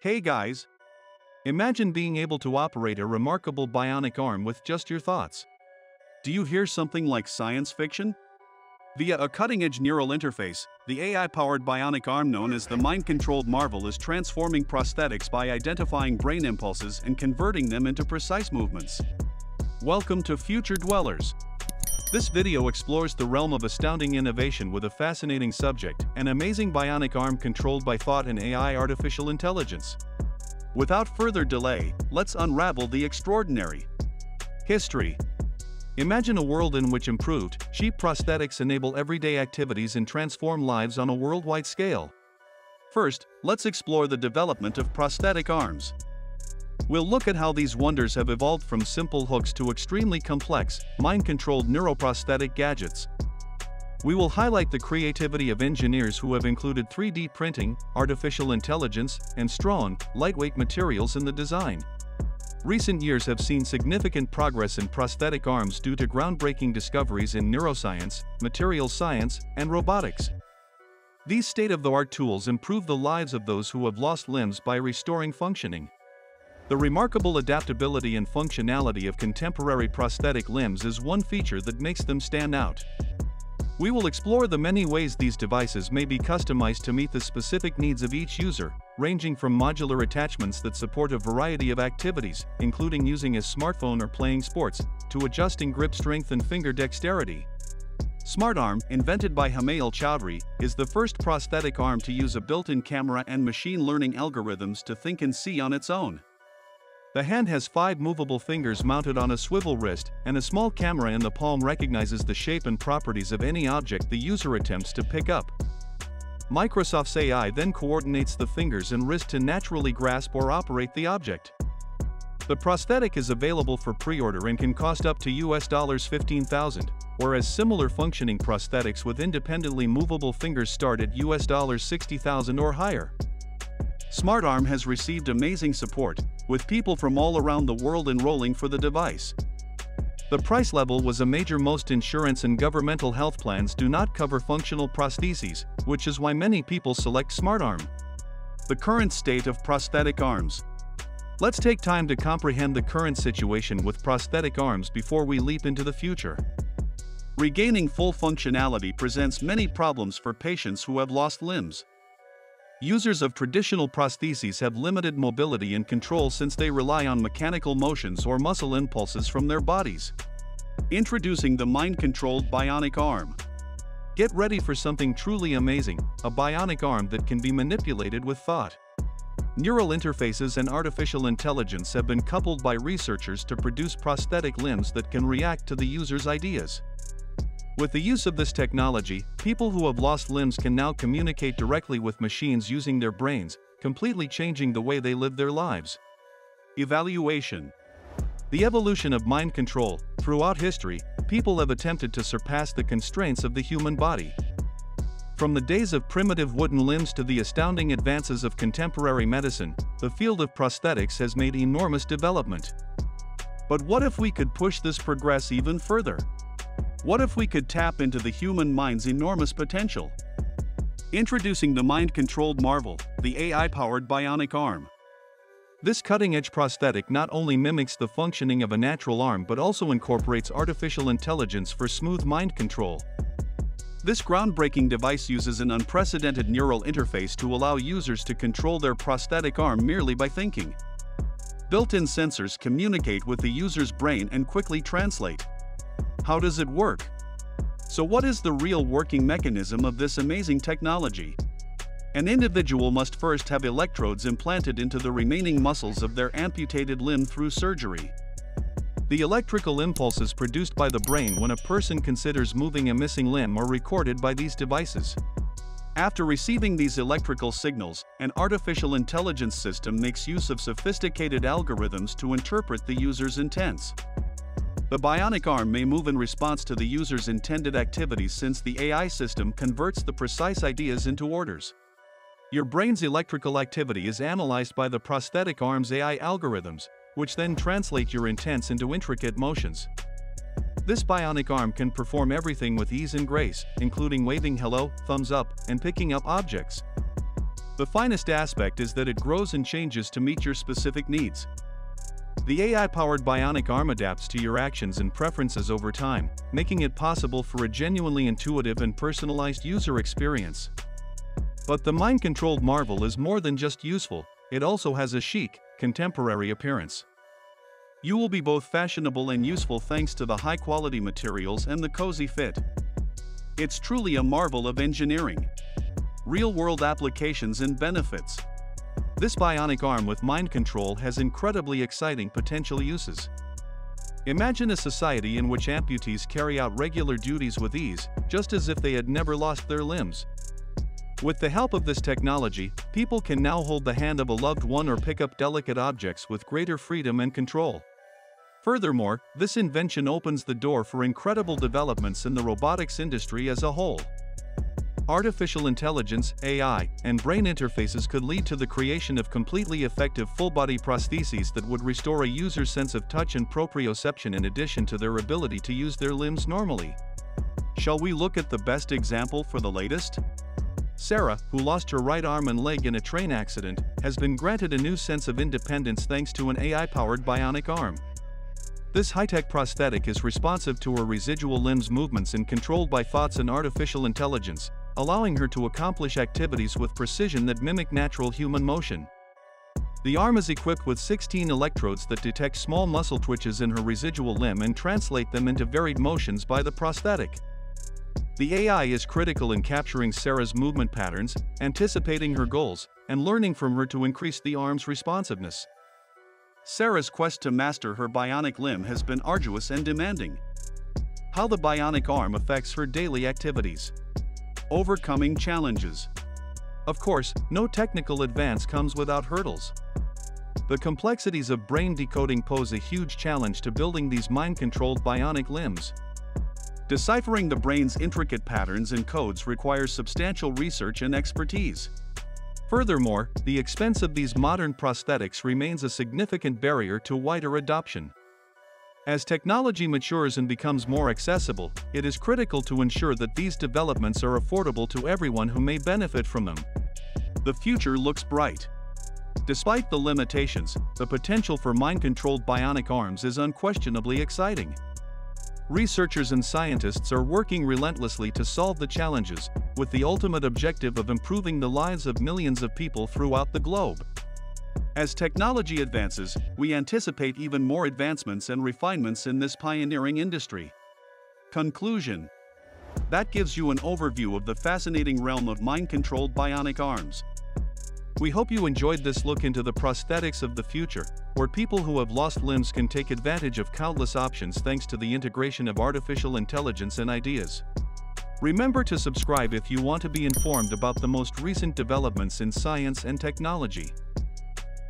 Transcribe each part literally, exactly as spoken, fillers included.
Hey guys! Imagine being able to operate a remarkable bionic arm with just your thoughts. Do you hear something like science fiction? Via a cutting-edge neural interface, the A I-powered bionic arm known as the mind-controlled marvel is transforming prosthetics by identifying brain impulses and converting them into precise movements. Welcome to Future Dwellers. This video explores the realm of astounding innovation with a fascinating subject, an amazing bionic arm controlled by thought and A I artificial intelligence. Without further delay, let's unravel the extraordinary. History. Imagine a world in which improved, cheap prosthetics enable everyday activities and transform lives on a worldwide scale. First, let's explore the development of prosthetic arms. We'll look at how these wonders have evolved from simple hooks to extremely complex, mind-controlled neuroprosthetic gadgets. We will highlight the creativity of engineers who have included three D printing, artificial intelligence, and strong, lightweight materials in the design. Recent years have seen significant progress in prosthetic arms due to groundbreaking discoveries in neuroscience, material science, and robotics. These state-of-the-art tools improve the lives of those who have lost limbs by restoring functioning. The remarkable adaptability and functionality of contemporary prosthetic limbs is one feature that makes them stand out. We will explore the many ways these devices may be customized to meet the specific needs of each user, ranging from modular attachments that support a variety of activities, including using a smartphone or playing sports, to adjusting grip strength and finger dexterity. SmartArm, invented by Hamael Chaudhary, is the first prosthetic arm to use a built-in camera and machine learning algorithms to think and see on its own. The hand has five movable fingers mounted on a swivel wrist, and a small camera in the palm recognizes the shape and properties of any object the user attempts to pick up. Microsoft's A I then coordinates the fingers and wrist to naturally grasp or operate the object. The prosthetic is available for pre-order and can cost up to U S dollars fifteen thousand, whereas similar functioning prosthetics with independently movable fingers start at U S dollars sixty thousand or higher. SmartArm has received amazing support, with people from all around the world enrolling for the device. The price level was a major. Most insurance and governmental health plans do not cover functional prostheses, which is why many people select SmartArm. The current state of prosthetic arms. Let's take time to comprehend the current situation with prosthetic arms before we leap into the future. Regaining full functionality presents many problems for patients who have lost limbs. Users of traditional prostheses have limited mobility and control since they rely on mechanical motions or muscle impulses from their bodies. Introducing the mind-controlled bionic arm. Get ready for something truly amazing, a bionic arm that can be manipulated with thought. Neural interfaces and artificial intelligence have been coupled by researchers to produce prosthetic limbs that can react to the user's ideas. With the use of this technology, people who have lost limbs can now communicate directly with machines using their brains, completely changing the way they live their lives. Evaluation. The evolution of mind control. Throughout history, people have attempted to surpass the constraints of the human body. From the days of primitive wooden limbs to the astounding advances of contemporary medicine, the field of prosthetics has made enormous development. But what if we could push this progress even further? What if we could tap into the human mind's enormous potential? Introducing the mind-controlled marvel, the A I-powered bionic arm. This cutting-edge prosthetic not only mimics the functioning of a natural arm but also incorporates artificial intelligence for smooth mind control. This groundbreaking device uses an unprecedented neural interface to allow users to control their prosthetic arm merely by thinking. Built-in sensors communicate with the user's brain and quickly translate. How does it work? So what is the real working mechanism of this amazing technology? An individual must first have electrodes implanted into the remaining muscles of their amputated limb through surgery. The electrical impulses produced by the brain when a person considers moving a missing limb are recorded by these devices. After receiving these electrical signals, an artificial intelligence system makes use of sophisticated algorithms to interpret the user's intents. The bionic arm may move in response to the user's intended activities since the A I system converts the precise ideas into orders. Your brain's electrical activity is analyzed by the prosthetic arm's A I algorithms, which then translate your intents into intricate motions. This bionic arm can perform everything with ease and grace, including waving hello, thumbs up, and picking up objects. The finest aspect is that it grows and changes to meet your specific needs. The A I-powered bionic arm adapts to your actions and preferences over time, making it possible for a genuinely intuitive and personalized user experience. But the mind-controlled marvel is more than just useful, it also has a chic, contemporary appearance. You will be both fashionable and useful thanks to the high-quality materials and the cozy fit. It's truly a marvel of engineering. Real-world applications and benefits. This bionic arm with mind control has incredibly exciting potential uses. Imagine a society in which amputees carry out regular duties with ease, just as if they had never lost their limbs. With the help of this technology, people can now hold the hand of a loved one or pick up delicate objects with greater freedom and control. Furthermore, this invention opens the door for incredible developments in the robotics industry as a whole. Artificial intelligence, A I, and brain interfaces could lead to the creation of completely effective full-body prostheses that would restore a user's sense of touch and proprioception in addition to their ability to use their limbs normally. Shall we look at the best example for the latest? Sarah, who lost her right arm and leg in a train accident, has been granted a new sense of independence thanks to an A I-powered bionic arm. This high-tech prosthetic is responsive to her residual limbs' movements and controlled by thoughts and artificial intelligence, allowing her to accomplish activities with precision that mimic natural human motion. The arm is equipped with sixteen electrodes that detect small muscle twitches in her residual limb and translate them into varied motions by the prosthetic. The A I is critical in capturing Sarah's movement patterns, anticipating her goals, and learning from her to increase the arm's responsiveness. Sarah's quest to master her bionic limb has been arduous and demanding. How the bionic arm affects her daily activities. Overcoming challenges. Of course, no technical advance comes without hurdles. The complexities of brain decoding pose a huge challenge to building these mind-controlled bionic limbs. Deciphering the brain's intricate patterns and codes requires substantial research and expertise. Furthermore, the expense of these modern prosthetics remains a significant barrier to wider adoption. As technology matures and becomes more accessible, it is critical to ensure that these developments are affordable to everyone who may benefit from them. The future looks bright. Despite the limitations, the potential for mind-controlled bionic arms is unquestionably exciting. Researchers and scientists are working relentlessly to solve the challenges, with the ultimate objective of improving the lives of millions of people throughout the globe. As technology advances, we anticipate even more advancements and refinements in this pioneering industry. Conclusion. That gives you an overview of the fascinating realm of mind-controlled bionic arms. We hope you enjoyed this look into the prosthetics of the future, where people who have lost limbs can take advantage of countless options thanks to the integration of artificial intelligence and ideas. Remember to subscribe if you want to be informed about the most recent developments in science and technology.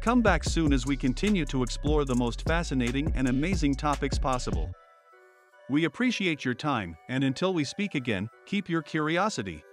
Come back soon as we continue to explore the most fascinating and amazing topics possible. We appreciate your time, and until we speak again, keep your curiosity.